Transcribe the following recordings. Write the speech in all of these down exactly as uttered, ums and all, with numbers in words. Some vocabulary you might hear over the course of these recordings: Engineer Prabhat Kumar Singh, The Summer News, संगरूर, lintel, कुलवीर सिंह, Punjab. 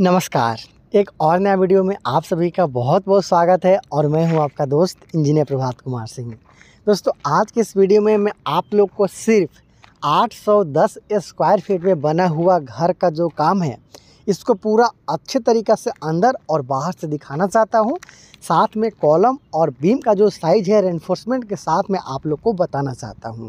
नमस्कार, एक और नया वीडियो में आप सभी का बहुत बहुत स्वागत है और मैं हूं आपका दोस्त इंजीनियर प्रभात कुमार सिंह। दोस्तों, आज के इस वीडियो में मैं आप लोग को सिर्फ आठ सौ दस स्क्वायर फीट में बना हुआ घर का जो काम है इसको पूरा अच्छे तरीक़े से अंदर और बाहर से दिखाना चाहता हूं। साथ में कॉलम और बीम का जो साइज़ है रेनफोर्समेंट के साथ मैं आप लोग को बताना चाहता हूं।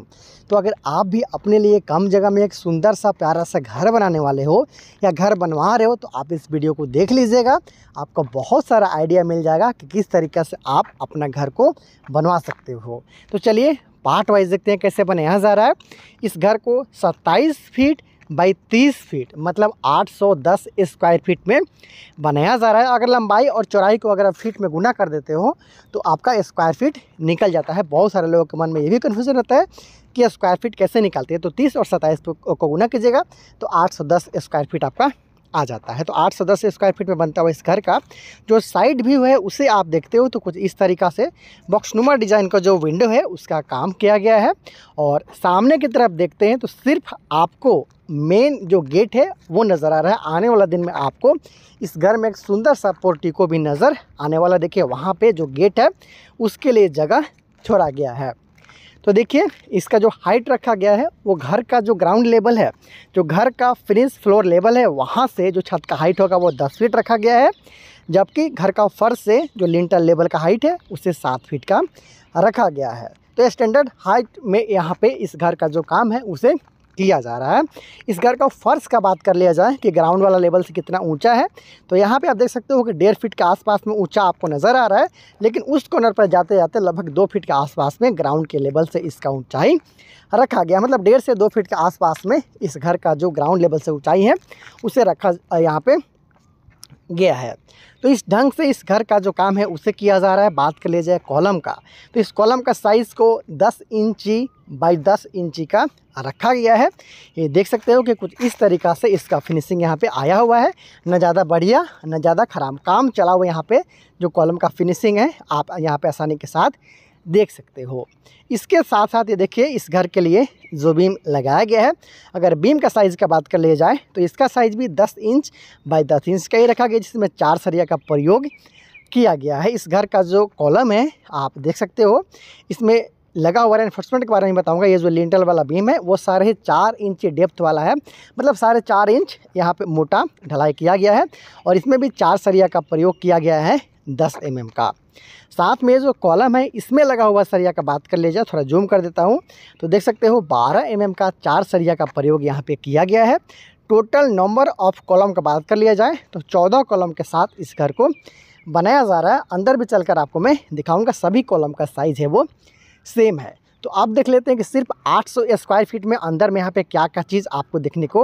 तो अगर आप भी अपने लिए कम जगह में एक सुंदर सा प्यारा सा घर बनाने वाले हो या घर बनवा रहे हो तो आप इस वीडियो को देख लीजिएगा, आपको बहुत सारा आइडिया मिल जाएगा कि किस तरीके से आप अपना घर को बनवा सकते हो। तो चलिए पार्ट वाइज देखते हैं कैसे बनाया जा रहा है। इस घर को सत्ताईस फीट बाई तीस फीट मतलब आठ सौ दस स्क्वायर फीट में बनाया जा रहा है। अगर लंबाई और चौड़ाई को अगर आप फीट में गुना कर देते हो तो आपका स्क्वायर फीट निकल जाता है। बहुत सारे लोगों के मन में ये भी कन्फ्यूजन रहता है कि स्क्वायर फीट कैसे निकालते हैं, तो तीस और सत्ताईस को गुना कीजिएगा तो आठ सौ दस स्क्वायर फीट आपका आ जाता है। तो आठ सौ दस स्क्वायर फीट में बनता हुआ इस घर का जो साइड व्यू है उसे आप देखते हो तो कुछ इस तरीका से बॉक्सनुमा डिज़ाइन का जो विंडो है उसका काम किया गया है। और सामने की तरफ देखते हैं तो सिर्फ आपको मेन जो गेट है वो नज़र आ रहा है। आने वाला दिन में आपको इस घर में एक सुंदर सा पोर्टिको भी नज़र आने वाला। देखिए वहाँ पर जो गेट है उसके लिए जगह छोड़ा गया है। तो देखिए इसका जो हाइट रखा गया है वो घर का जो ग्राउंड लेवल है, जो घर का फिनिश फ्लोर लेवल है वहाँ से जो छत का हाइट होगा वो दस फीट रखा गया है, जबकि घर का फर्श से जो लिंटर लेवल का हाइट है उसे सात फीट का रखा गया है। तो स्टैंडर्ड हाइट में यहाँ पे इस घर का जो काम है उसे किया जा रहा है। इस घर का फर्श का बात कर लिया जाए कि ग्राउंड वाला लेवल से कितना ऊंचा है, तो यहाँ पे आप देख सकते हो कि डेढ़ फीट के आसपास में ऊंचा आपको नज़र आ रहा है, लेकिन उस कॉर्नर पर जाते जाते लगभग दो फीट के आसपास में ग्राउंड के लेवल से इसका ऊंचाई रखा गया। मतलब डेढ़ से दो फीट के आसपास में इस घर का जो ग्राउंड लेवल से ऊँचाई है उसे रखा यहाँ पर गया है। तो इस ढंग से इस घर का जो काम है उसे किया जा रहा है। बात कर लिया जाए कॉलम का, तो इस कॉलम का साइज़ को दस इंची बाई दस इंची का रखा गया है। ये देख सकते हो कि कुछ इस तरीक़ा से इसका फिनिशिंग यहाँ पे आया हुआ है। न ज़्यादा बढ़िया न ज़्यादा ख़राब, काम चला हुआ यहाँ पे जो कॉलम का फिनिशिंग है आप यहाँ पे आसानी के साथ देख सकते हो। इसके साथ साथ ये देखिए इस घर के लिए जो बीम लगाया गया है, अगर बीम का साइज़ का बात कर लिया जाए तो इसका साइज़ भी दस इंच बाई दस इंच का ही रखा गया, जिसमें चार सरिया का प्रयोग किया गया है। इस घर का जो कॉलम है आप देख सकते हो, इसमें लगा हुआ रेनफोर्समेंट के बारे में बताऊंगा। ये जो लिंटल वाला बीम है वो साढ़े चार इंच डेप्थ वाला है, मतलब साढ़े चार इंच यहाँ पे मोटा ढलाई किया गया है और इसमें भी चार सरिया का प्रयोग किया गया है दस एम एम का। साथ में जो कॉलम है इसमें लगा हुआ सरिया का बात कर लीजिए, थोड़ा जूम कर देता हूँ तो देख सकते हो बारह एम एम का चार सरिया का प्रयोग यहाँ पर किया गया है। टोटल नंबर ऑफ कॉलम का बात कर लिया जाए तो चौदह कॉलम के साथ इस घर को बनाया जा रहा है। अंदर भी चल कर आपको मैं दिखाऊँगा, सभी कॉलम का साइज़ है वो सेम है। तो आप देख लेते हैं कि सिर्फ आठ सौ स्क्वायर फीट में अंदर में यहाँ पे क्या क्या चीज़ आपको देखने को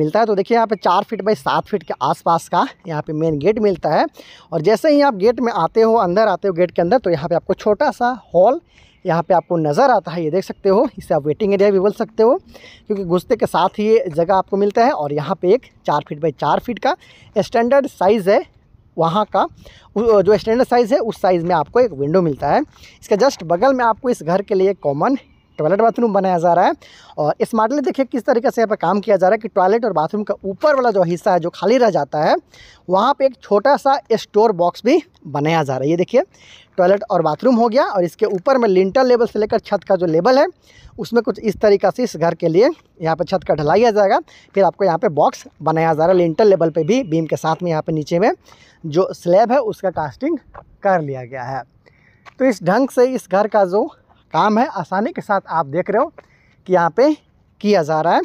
मिलता है। तो देखिए यहाँ पे चार फीट बाई सात फीट के आसपास का यहाँ पे मेन गेट मिलता है और जैसे ही आप गेट में आते हो, अंदर आते हो गेट के अंदर, तो यहाँ पे आपको छोटा सा हॉल यहाँ पे आपको नज़र आता है। ये देख सकते हो, इसे आप वेटिंग एरिया भी बोल सकते हो क्योंकि घुसते के साथ ही ये जगह आपको मिलता है। और यहाँ पर एक चार फीट बाई चार फीट का स्टैंडर्ड साइज़ है, वहाँ का जो स्टैंडर्ड साइज़ है उस साइज़ में आपको एक विंडो मिलता है। इसके जस्ट बगल में आपको इस घर के लिए कॉमन टॉयलेट बाथरूम बनाया जा रहा है और स्मार्टली देखिए किस तरीके से यहाँ पर काम किया जा रहा है कि टॉयलेट और बाथरूम का ऊपर वाला जो हिस्सा है जो खाली रह जाता है वहाँ पे एक छोटा सा स्टोर बॉक्स भी बनाया जा रहा है। ये देखिए टॉयलेट और बाथरूम हो गया और इसके ऊपर में लिंटर लेवल से लेकर छत का जो लेवल है उसमें कुछ इस तरीका से इस घर के लिए यहाँ पे छत का ढलाई किया जाएगा। फिर आपको यहाँ पे बॉक्स बनाया जा रहा है लिंटर लेवल पे भी, बीम के साथ में यहाँ पे नीचे में जो स्लैब है उसका कास्टिंग कर लिया गया है। तो इस ढंग से इस घर का जो काम है आसानी के साथ आप देख रहे हो कि यहाँ पर किया जा रहा है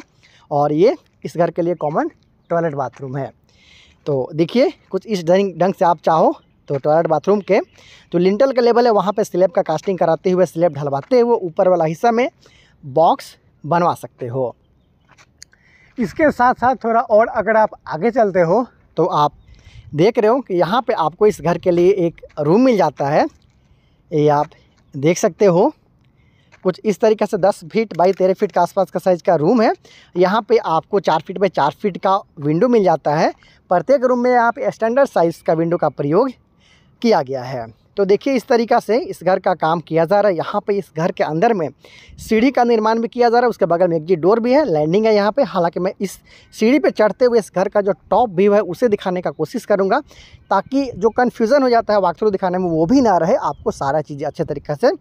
और ये इस घर के लिए कॉमन टॉयलेट बाथरूम है। तो देखिए कुछ इस ढंग से आप चाहो तो टॉयलेट बाथरूम के जो लिंटल का लेवल है वहाँ पे स्लैब का कास्टिंग कराते हुए, स्लैब ढलवाते हुए ऊपर वाला हिस्सा में बॉक्स बनवा सकते हो। इसके साथ साथ थोड़ा और अगर आप आगे चलते हो तो आप देख रहे हो कि यहाँ पे आपको इस घर के लिए एक रूम मिल जाता है। ये आप देख सकते हो कुछ इस तरीके से दस फीट बाई तेरह फीट के आसपास का साइज़ का रूम है। यहाँ पे आपको चार फीट बाई चार फीट का विंडो मिल जाता है। प्रत्येक रूम में आप स्टैंडर्ड साइज़ का विंडो का प्रयोग किया गया है। तो देखिए इस तरीक़ा से इस घर का काम किया जा रहा है। यहाँ पे इस घर के अंदर में सीढ़ी का निर्माण भी किया जा रहा है, उसके बगल में एग्जिट डोर भी है, लैंडिंग है यहाँ पे। हालांकि मैं इस सीढ़ी पे चढ़ते हुए इस घर का जो टॉप व्यू है उसे दिखाने का कोशिश करूँगा, ताकि जो कन्फ्यूज़न हो जाता है वॉक थ्रू दिखाने में वो भी ना रहे, आपको सारा चीज़ें अच्छे तरीके से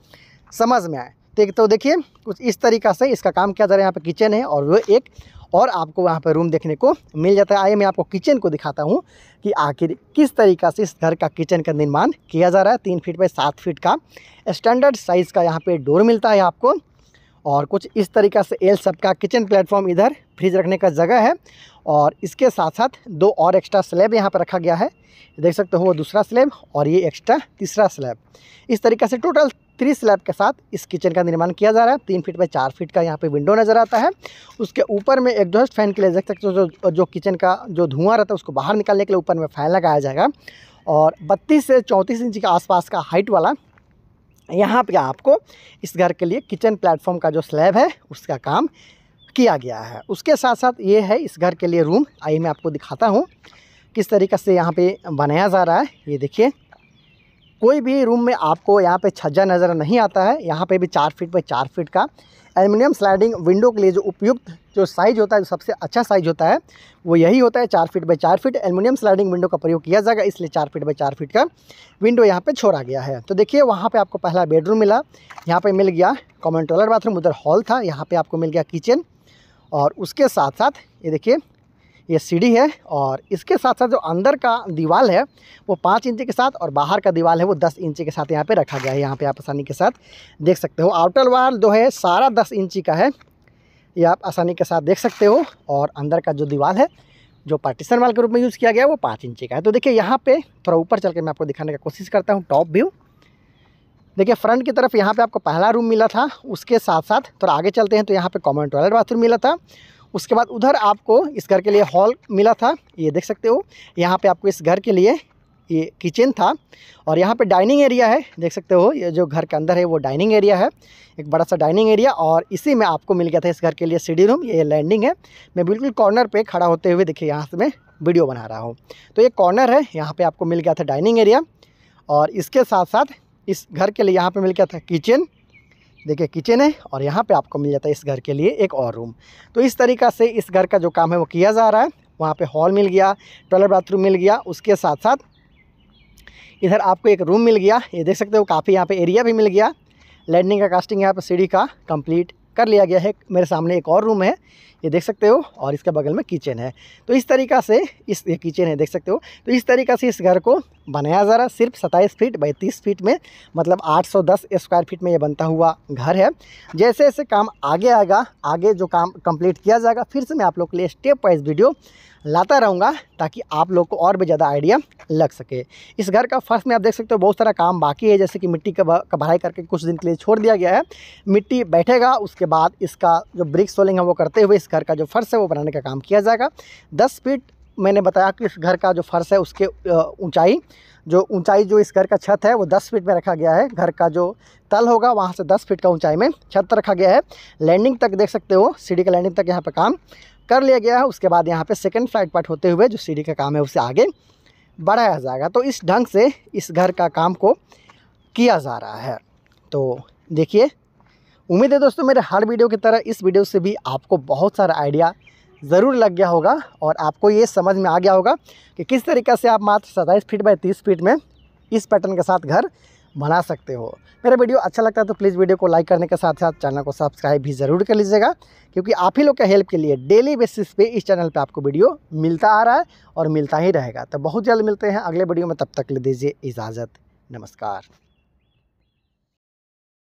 समझ में आए। तो देखिए कुछ इस तरीक़ा से इसका काम किया जा रहा है। यहाँ पर किचन है और वो एक और आपको वहाँ पर रूम देखने को मिल जाता है। आइए मैं आपको किचन को दिखाता हूँ कि आखिर किस तरीक़ा से इस घर का किचन का निर्माण किया जा रहा है। तीन फीट बाई सात फीट का स्टैंडर्ड साइज़ का यहाँ पे डोर मिलता है आपको, और कुछ इस तरीक़ा से एल सब का किचन प्लेटफॉर्म, इधर फ्रिज रखने का जगह है, और इसके साथ साथ दो और एक्स्ट्रा स्लैब यहाँ पर रखा गया है, देख सकते हो वो दूसरा स्लैब और ये एक्स्ट्रा तीसरा स्लैब। इस तरीक़े से टोटल थ्री स्लैब के साथ इस किचन का निर्माण किया जा रहा है। तीन फीट बाई चार फीट का यहाँ पे विंडो नज़र आता है, उसके ऊपर में एग्जॉस्ट फैन के लिए देख सकते हो, जो जो किचन का जो धुआं रहता है उसको बाहर निकालने के लिए ऊपर में फैन लगाया जाएगा। और बत्तीस से चौंतीस इंच के आसपास का हाइट वाला यहाँ पे आपको इस घर के लिए किचन प्लेटफॉर्म का जो स्लैब है उसका काम किया गया है। उसके साथ साथ ये है इस घर के लिए रूम। आइए मैं आपको दिखाता हूँ किस तरीके से यहाँ पे बनाया जा रहा है। ये देखिए, कोई भी रूम में आपको यहाँ पे छज्जा नज़र नहीं आता है। यहाँ पे भी चार फीट बाई चार फीट का एल्युमिनियम स्लाइडिंग विंडो के लिए जो उपयुक्त जो साइज़ होता है, जो सबसे अच्छा साइज़ होता है वो यही होता है, चार फीट बाई चार फीट एल्युमिनियम स्लाइडिंग विंडो का प्रयोग किया जाएगा, इसलिए चार फीट बाई चार फीट का विंडो यहाँ पे छोड़ा गया है। तो देखिए वहाँ पे आपको पहला बेडरूम मिला, यहाँ पे मिल गया कॉमन टॉयलेट बाथरूम, उधर हॉल था, यहाँ पे आपको मिल गया किचन। और उसके साथ साथ ये देखिए ये सीढ़ी है, और इसके साथ साथ जो अंदर का दीवार है वो पाँच इंच के साथ और बाहर का दीवार है वो दस इंच के साथ यहाँ पे रखा गया है। यहाँ पे आप आसानी के साथ देख सकते हो, आउटर वाल जो है सारा दस इंची का है, ये आप आसानी के साथ देख सकते हो। और अंदर का जो दीवार है जो पार्टीशन वाल के रूप में यूज़ किया गया है वो पाँच इंची का है। तो देखिए यहाँ पर थोड़ा ऊपर चल कर मैं आपको दिखाने का कोशिश करता हूँ टॉप व्यू। देखिए फ्रंट की तरफ यहाँ पर आपको पहला रूम मिला था, उसके साथ साथ थोड़ा आगे चलते हैं तो यहाँ पर कॉमन टॉयलेट बाथरूम मिला था। उसके बाद उधर आपको इस घर के लिए हॉल मिला था, ये देख सकते हो। यहाँ पे आपको इस घर के लिए ये किचन था, और यहाँ पे डाइनिंग एरिया है, देख सकते हो ये जो घर के अंदर है वो डाइनिंग एरिया है, एक बड़ा सा डाइनिंग एरिया। और इसी में आपको मिल गया था इस घर के लिए सीढ़ी रूम, ये लैंडिंग है। मैं बिल्कुल कॉर्नर पे खड़ा होते हुए देखिए यहाँ से मैं वीडियो बना रहा हूँ, तो ये कॉर्नर है, यहाँ पर आपको मिल गया था डाइनिंग एरिया। और इसके साथ साथ इस घर के लिए यहाँ पर मिल गया था किचन, देखिए किचन है, और यहाँ पे आपको मिल जाता है इस घर के लिए एक और रूम। तो इस तरीक़ा से इस घर का जो काम है वो किया जा रहा है। वहाँ पे हॉल मिल गया, टॉयलेट बाथरूम मिल गया, उसके साथ साथ इधर आपको एक रूम मिल गया, ये देख सकते हो काफ़ी यहाँ पे एरिया भी मिल गया। लैंडिंग का कास्टिंग यहाँ पर सीढ़ी का कंप्लीट कर लिया गया है। मेरे सामने एक और रूम है, ये देख सकते हो, और इसके बगल में किचन है। तो इस तरीक़ा से इस ये किचन है, देख सकते हो। तो इस तरीक़ा से इस घर को बनाया जा रहा है। सिर्फ सत्ताईस फीट बाई तीस फीट में, मतलब आठ सौ दस स्क्वायर फीट में ये बनता हुआ घर है। जैसे जैसे काम आगे आएगा, आगे जो काम कंप्लीट किया जाएगा, फिर से मैं आप लोग के लिए स्टेप वाइज वीडियो लाता रहूँगा, ताकि आप लोग को और भी ज़्यादा आइडिया लग सके। इस घर का फर्श में आप देख सकते हो बहुत सारा काम बाकी है, जैसे कि मिट्टी का भराई करके कुछ दिन के लिए छोड़ दिया गया है, मिट्टी बैठेगा, उसके बाद इसका जो ब्रिक सोलिंग है वो करते हुए इस घर का जो फर्श है वो बनाने का काम किया जाएगा। दस फीट मैंने बताया कि इस घर का जो फर्श है उसके ऊंचाई जो ऊंचाई जो इस घर का छत है वो दस फीट में रखा गया है। घर का जो तल होगा वहाँ से दस फीट का ऊंचाई में छत रखा गया है। लैंडिंग तक देख सकते हो, सीढ़ी का लैंडिंग तक यहाँ पे काम कर लिया गया है। उसके बाद यहाँ पे सेकंड फ्लाइट पार्ट होते हुए जो सीढ़ी का काम है उसे आगे बढ़ाया जाएगा। तो इस ढंग से इस घर का काम को किया जा रहा है। तो देखिए, उम्मीद है दोस्तों मेरे हर वीडियो की तरह इस वीडियो से भी आपको बहुत सारा आइडिया ज़रूर लग गया होगा, और आपको ये समझ में आ गया होगा कि किस तरीक़े से आप मात्र सत्ताईस फीट बाई तीस फीट में इस पैटर्न के साथ घर बना सकते हो। मेरा वीडियो अच्छा लगता है तो प्लीज़ वीडियो को लाइक करने के साथ साथ चैनल को सब्सक्राइब भी ज़रूर कर लीजिएगा, क्योंकि आप ही लोग का हेल्प के लिए डेली बेसिस पे इस चैनल पे आपको वीडियो मिलता आ रहा है और मिलता ही रहेगा। तो बहुत जल्द मिलते हैं अगले वीडियो में, तब तक ले दीजिए इजाज़त। नमस्कार।